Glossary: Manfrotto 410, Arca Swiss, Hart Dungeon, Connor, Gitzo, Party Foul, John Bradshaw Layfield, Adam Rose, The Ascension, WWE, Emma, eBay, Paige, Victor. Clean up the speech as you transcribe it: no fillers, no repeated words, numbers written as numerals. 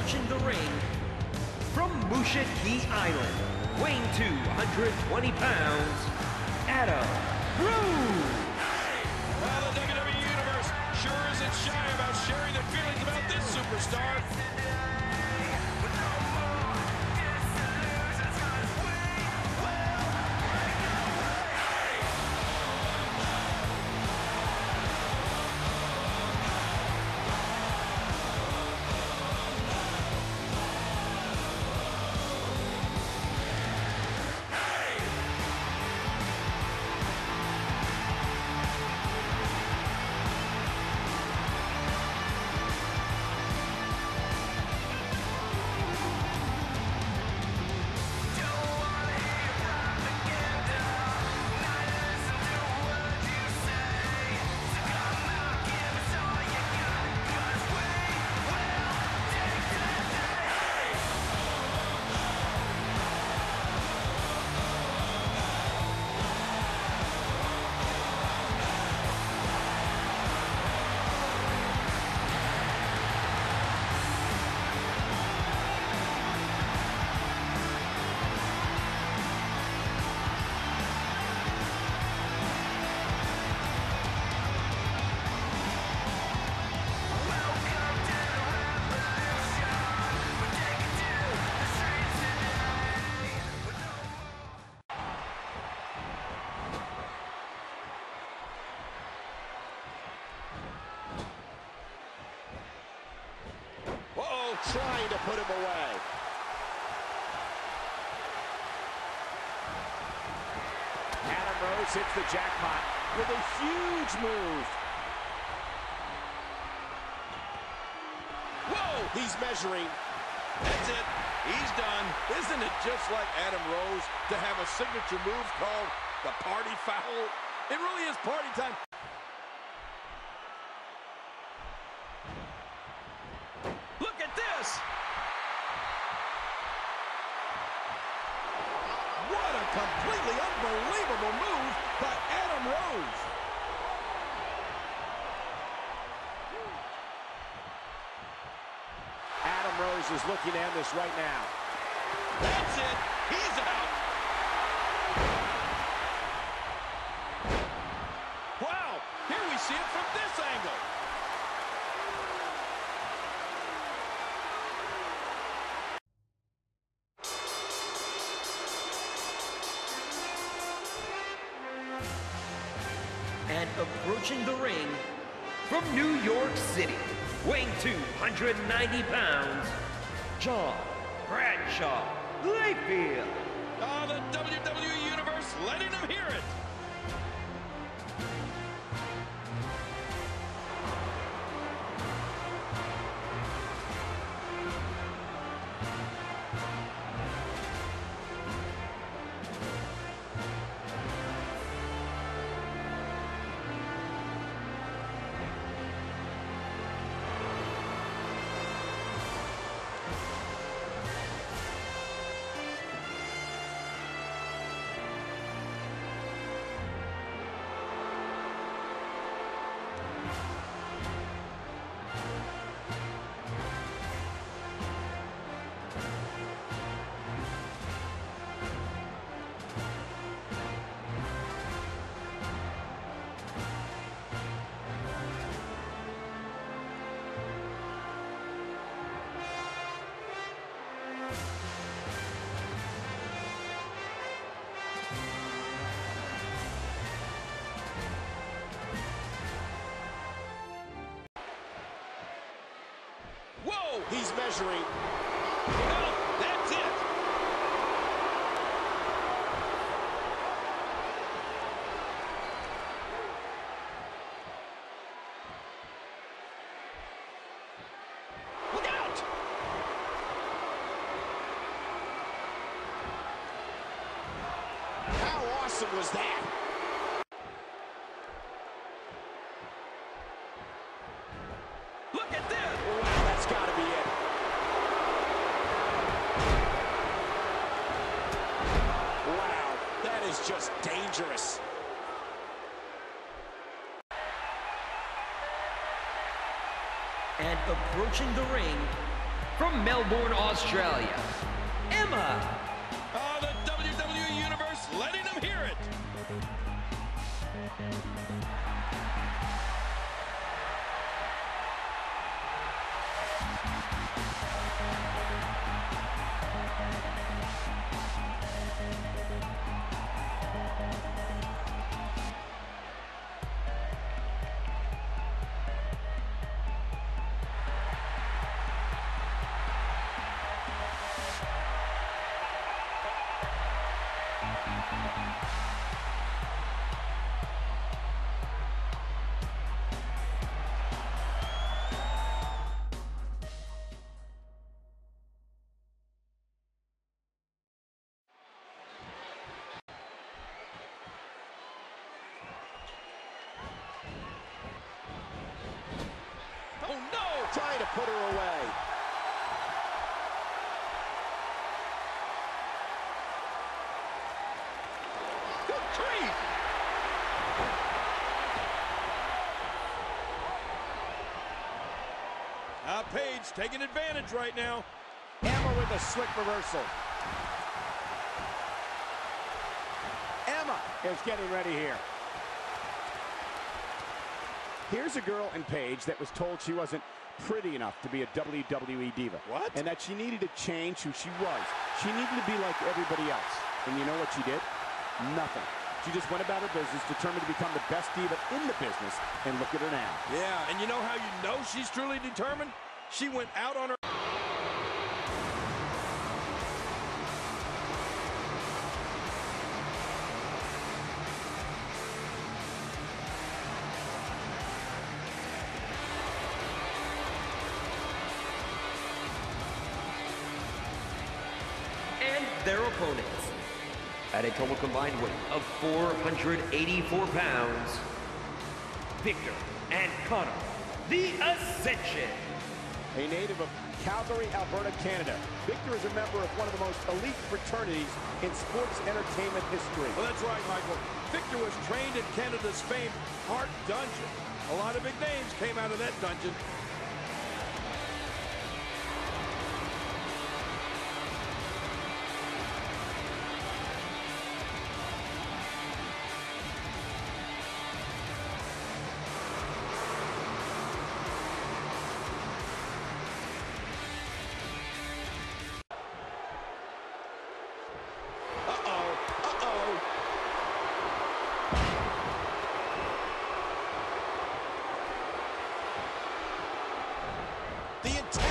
approaching the ring from Mushahi Island, weighing 220 pounds, Adam Rose. Well, the WWE Universe sure isn't shy about sharing their feelings about this superstar. Trying to put him away. Adam Rose hits the jackpot with a huge move. Whoa! He's measuring. That's it. He's done. Isn't it just like Adam Rose to have a signature move called the Party Foul? It really is party time. What a completely unbelievable move by Adam Rose. Adam Rose is looking at this right now. That's it. He's out. Wow. Here we see it from this angle. And approaching the ring from New York City, weighing 290 pounds, John Bradshaw Layfield. Oh, the WWE Universe letting him hear it. Whoa, he's measuring. Well, that's it. Look out! How awesome was that? Is just dangerous. And approaching the ring from Melbourne, Australia, Emma. Oh, the WWE Universe letting them hear it. Oh no! Trying to put her away. Good grief! Now Paige taking advantage right now. Emma with a slick reversal. Emma is getting ready here. Here's a girl in Paige that was told she wasn't pretty enough to be a WWE diva. What? And that she needed to change who she was. She needed to be like everybody else. And you know what she did? Nothing. She just went about her business, determined to become the best diva in the business, and look at her now. Yeah, and you know how you know she's truly determined? She went out on her... their opponents at a total combined weight of 484 pounds, Victor and Connor, The Ascension. A native of Calgary, Alberta, Canada, Victor is a member of one of the most elite fraternities in sports entertainment history. Well, that's right, Michael. Victor was trained in Canada's famed Hart Dungeon. A lot of big names came out of that dungeon. The intent.